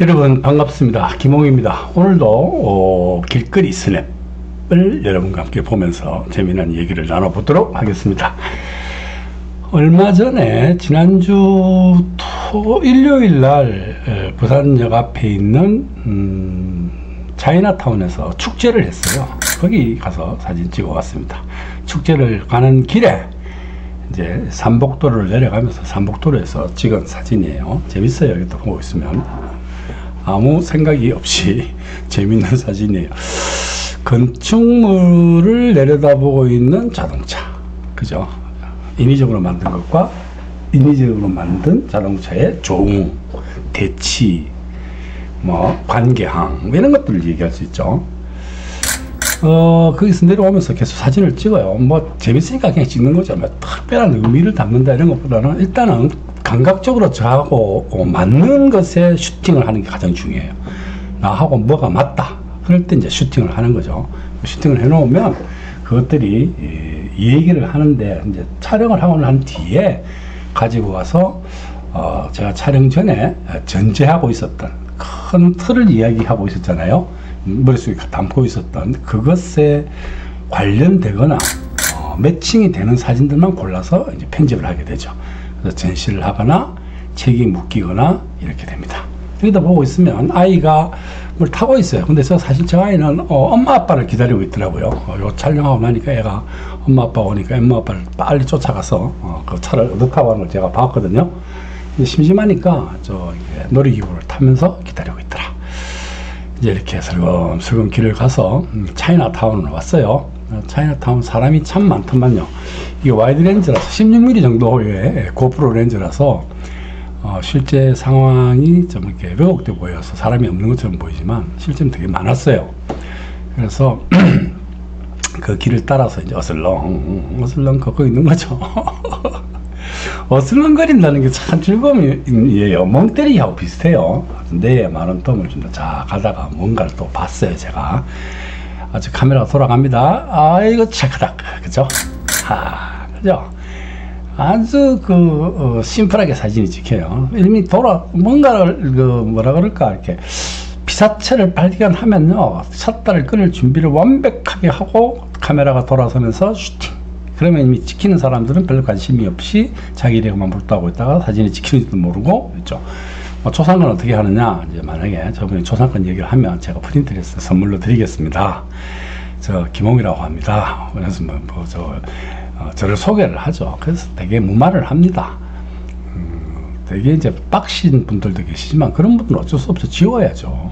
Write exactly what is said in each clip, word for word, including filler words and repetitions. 여러분 반갑습니다. 김홍입니다. 오늘도 어, 길거리 스냅을 여러분과 함께 보면서 재미난 얘기를 나눠보도록 하겠습니다. 얼마 전에 지난주 토, 일요일날 부산역 앞에 있는 음, 차이나타운에서 축제를 했어요. 거기 가서 사진 찍어 왔습니다. 축제를 가는 길에 이제 삼복도를 내려가면서 삼복도로에서 찍은 사진이에요. 재밌어요. 여기 또 보고 있으면 아무 생각이 없이 재밌는 사진이에요. 건축물을 내려다보고 있는 자동차, 그죠? 인위적으로 만든 것과 인위적으로 만든 자동차의 조무, 대치, 뭐 관계항 이런 것들을 얘기할 수 있죠. 어, 거기서 내려오면서 계속 사진을 찍어요. 뭐 재밌으니까 그냥 찍는 거죠. 뭐 특별한 의미를 담는다 이런 것보다는 일단은 감각적으로 저하고 어, 맞는 것에 슈팅을 하는 게 가장 중요해요. 나하고 뭐가 맞다 그럴 때 이제 슈팅을 하는 거죠. 슈팅을 해놓으면 그것들이 이, 얘기를 하는데, 이제 촬영을 하고 난 뒤에 가지고 와서 어, 제가 촬영 전에 전제하고 있었던 큰 틀을 이야기하고 있었잖아요. 머릿속에 담고 있었던 그것에 관련되거나 어, 매칭이 되는 사진들만 골라서 이제 편집을 하게 되죠. 그래서 전시를 하거나 책이 묶이거나 이렇게 됩니다. 여기다 보고 있으면 아이가 뭘 타고 있어요. 근데 저 사실 저 아이는 어, 엄마 아빠를 기다리고 있더라고요. 어, 요 촬영하고 나니까 애가 엄마 아빠 오니까 엄마 아빠를 빨리 쫓아가서 어, 그 차를 어디 타고 가는 걸 제가 봤거든요. 근데 심심하니까 저 놀이기구를 타면서 기다리고 있더라. 이제 이렇게 슬금슬금 길을 가서 차이나타운으로 왔어요. 차이나타운 사람이 참 많더만요. 이게 와이드 렌즈라서 십육 밀리미터 정도의 고프로 렌즈라서 어, 실제 상황이 좀 이렇게 왜곡돼 보여서 사람이 없는 것처럼 보이지만 실제는 되게 많았어요. 그래서 그 길을 따라서 이제 어슬렁 어슬렁 걷고 있는 거죠. 어슬렁거린다는 게 참 즐거움이에요. 멍때리하고 비슷해요. 뇌에 많은 도움을 준다. 자, 가다가 뭔가를 또 봤어요, 제가. 아주 카메라가 돌아갑니다. 아, 이거 찰크닥. 그죠? 아, 그죠? 아주 그, 어, 심플하게 사진이 찍혀요. 이미 돌아, 뭔가를, 그, 뭐라 그럴까, 이렇게. 피사체를 발견하면요, 샷다를 끊을 준비를 완벽하게 하고 카메라가 돌아서면서 슈팅. 그러면 이미 찍히는 사람들은 별로 관심이 없이 자기네만 몰두하고 있다가 사진이 찍히는지도 모르고 있죠. 뭐 초상권 어떻게 하느냐, 이제 만약에 저분이 초상권 얘기를 하면 제가 프린트를 해서 선물로 드리겠습니다. 저 김홍이라고 합니다. 그래서 뭐, 뭐 저, 어, 저를 소개를 하죠. 그래서 되게 무마를 합니다. 음, 되게 이제 빡신 분들도 계시지만 그런 분들은 어쩔 수 없어 지워야죠.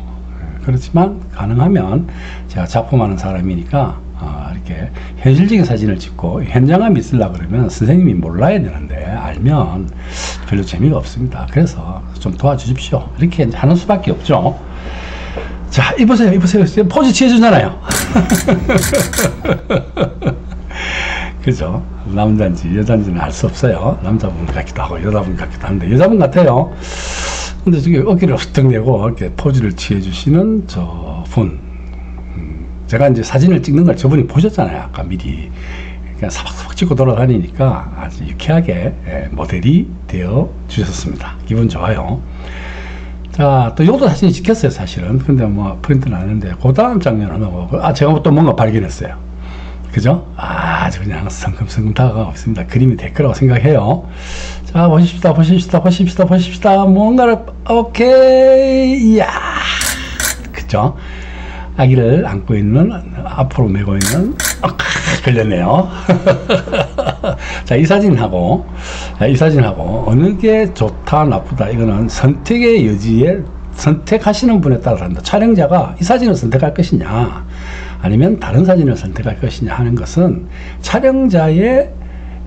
그렇지만 가능하면 제가 작품하는 사람이니까. 어, 이렇게 현실적인 사진을 찍고 현장감이 있으려고 그러면 선생님이 몰라야 되는데 알면 별로 재미가 없습니다. 그래서 좀 도와주십시오. 이렇게 하는 수밖에 없죠. 자, 이보세요, 이보세요. 포즈 취해주잖아요. 그죠? 남자인지 여자인지는 알 수 없어요. 남자분 같기도 하고 여자분 같기도 한데 여자분 같아요. 근데 저기 어깨를 휘떡 내고 이렇게 포즈를 취해주시는 저 분. 제가 이제 사진을 찍는 걸 저분이 보셨잖아요. 아까 미리 그냥 사박사박 찍고 돌아다니니까 아주 유쾌하게 모델이 되어 주셨습니다. 기분 좋아요. 자, 또 요것도 사진이 찍혔어요, 사실은. 근데 뭐 프린트는 안 했는데 그 다음 장면은 뭐, 아, 제가 또 뭔가 발견했어요. 그죠? 아, 그냥 성큼성큼 다가가고 있습니다. 그림이 될 거라고 생각해요. 자, 보십시다, 보십시다, 보십시다, 보십시다. 뭔가를, 오케이, 이야. 그죠? 아기를 안고 있는, 앞으로 메고 있는, 아, 걸렸네요. 자, 이 사진하고, 이 사진하고, 어느 게 좋다, 나쁘다, 이거는 선택의 여지에, 선택하시는 분에 따라 다릅니다. 촬영자가 이 사진을 선택할 것이냐, 아니면 다른 사진을 선택할 것이냐 하는 것은 촬영자의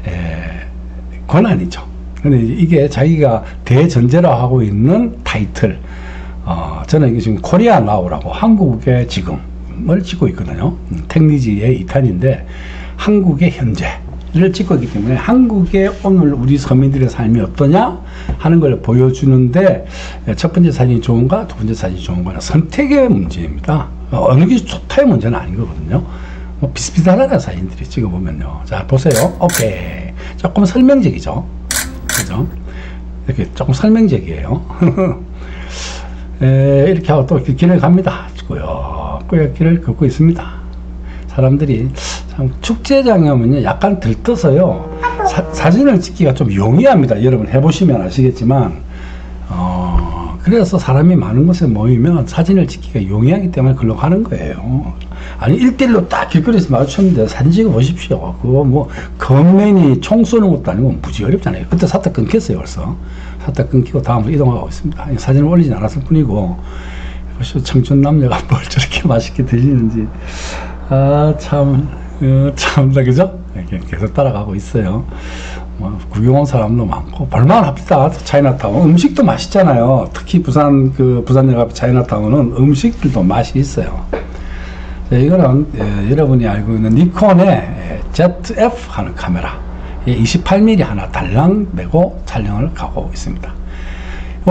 에, 권한이죠. 근데 이게 자기가 대전제로 하고 있는 타이틀, 어, 저는 이게 지금 코리아 나우라고 한국의 지금을 찍고 있거든요. 택리지의 이 탄인데 한국의 현재를 찍고 있기 때문에 한국의 오늘 우리 서민들의 삶이 어떠냐 하는 걸 보여주는데 첫 번째 사진이 좋은가 두 번째 사진이 좋은가 선택의 문제입니다. 어느 게 좋다의 문제는 아닌 거거든요. 뭐 비슷비슷하다는 사진들이 찍어보면요. 자, 보세요. 오케이. 조금 설명적이죠. 그죠? 이렇게 조금 설명적이에요. 에, 이렇게 하고 또 길을 갑니다. 꾸역꾸역 길을 걷고 있습니다. 사람들이 참 축제장에 오면요 약간 들떠서요 사, 사진을 찍기가 좀 용이합니다. 여러분 해보시면 아시겠지만 어, 그래서 사람이 많은 곳에 모이면 사진을 찍기가 용이하기 때문에 글로 가는 거예요. 아니 일대일로 딱 길거리에서 마주쳤는데 사진 찍어 보십시오. 그거 뭐 건맨이 총 쏘는 것도 아니고 무지 어렵잖아요. 그때 사탁 끊겼어요. 벌써 사탁 끊기고 다음으로 이동하고 있습니다. 사진을 올리진 않았을 뿐이고 청춘 남녀가 뭘 저렇게 맛있게 드시는지 아 참 참다 그죠? 계속 따라가고 있어요. 뭐 구경 온 사람도 많고 볼만 합니다. 차이나타운 음식도 맛있잖아요. 특히 부산 그 부산역 앞 차이나타운은 음식들도 맛이 있어요. 자, 이거는 예, 여러분이 알고 있는 니콘의 지 에프 하는 카메라 예, 이십팔 밀리미터 하나 달랑 메고 촬영을 가고 있습니다.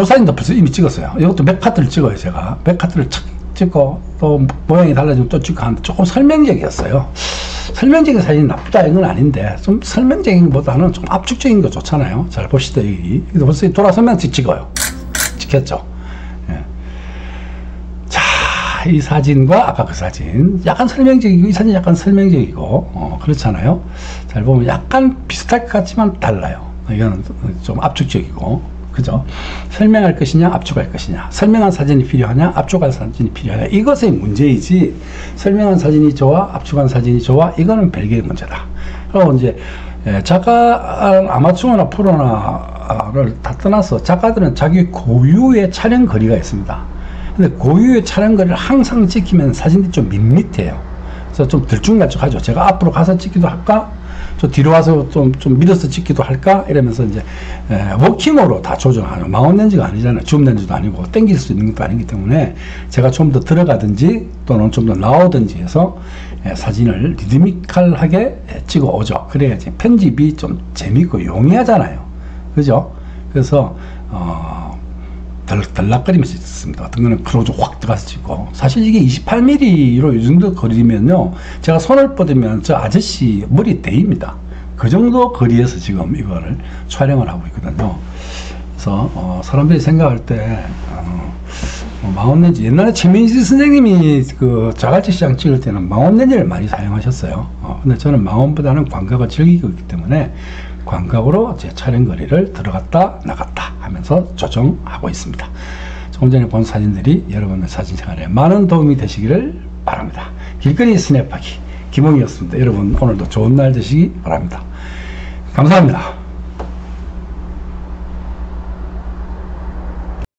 이 사진도 벌써 이미 찍었어요. 이것도 몇 카트를 찍어요. 제가 몇 카트를 찍고 또 모양이 달라지면 또 찍고 하는데 조금 설명적이었어요. 설명적인 사진이 나쁘다 이건 아닌데 좀 설명적인 것보다는 좀 압축적인 거 좋잖아요. 잘 보시죠. 여기 벌써 돌아서면 찍어요. 찍혔죠. 예. 자, 이 사진과 아까 그 사진 약간 설명적이고 이 사진 약간 설명적이고 어, 그렇잖아요. 잘 보면 약간 비슷할 것 같지만 달라요. 이거는 좀 압축적이고 그죠? 설명할 것이냐, 압축할 것이냐. 설명한 사진이 필요하냐, 압축할 사진이 필요하냐. 이것의 문제이지, 설명한 사진이 좋아, 압축한 사진이 좋아, 이거는 별개의 문제다. 그리고 이제, 작가, 아마추어나 프로나를 다 떠나서 작가들은 자기 고유의 촬영 거리가 있습니다. 근데 고유의 촬영 거리를 항상 찍히면 사진이 좀 밋밋해요. 그래서 좀 들쭉날쭉하죠. 제가 앞으로 가서 찍기도 할까? 저 뒤로 와서 좀, 좀 밀어서 찍기도 할까? 이러면서 이제, 에, 워킹으로 다 조정하죠. 망원 렌즈가 아니잖아요. 줌 렌즈도 아니고, 당길 수 있는 것도 아니기 때문에, 제가 좀 더 들어가든지, 또는 좀 더 나오든지 해서, 에, 사진을 리드미컬하게 에, 찍어 오죠. 그래야지 편집이 좀 재밌고 용이하잖아요. 그죠? 그래서, 어, 덜락거리면서 찍습니다. 어떤 거는 크로즈 확 들어가서 찍고 사실 이게 이십팔 밀리미터로 이 정도 거리면요 제가 손을 뻗으면 저 아저씨 머리 대입니다. 그 정도 거리에서 지금 이거를 촬영을 하고 있거든요. 그래서 어, 사람들이 생각할 때 어, 뭐 망원렌즈 옛날에 최민식 선생님이 그 자갈치 시장 찍을 때는 망원렌즈를 많이 사용하셨어요. 어, 근데 저는 망원보다는 광각을 즐기고 있기 때문에 광각으로 제 촬영 거리를 들어갔다 나갔다 하면서 조정하고 있습니다. 조금 전에 본 사진들이 여러분의 사진 생활에 많은 도움이 되시기를 바랍니다. 길거리 스냅하기 김홍이었습니다. 여러분 오늘도 좋은 날 되시기 바랍니다. 감사합니다.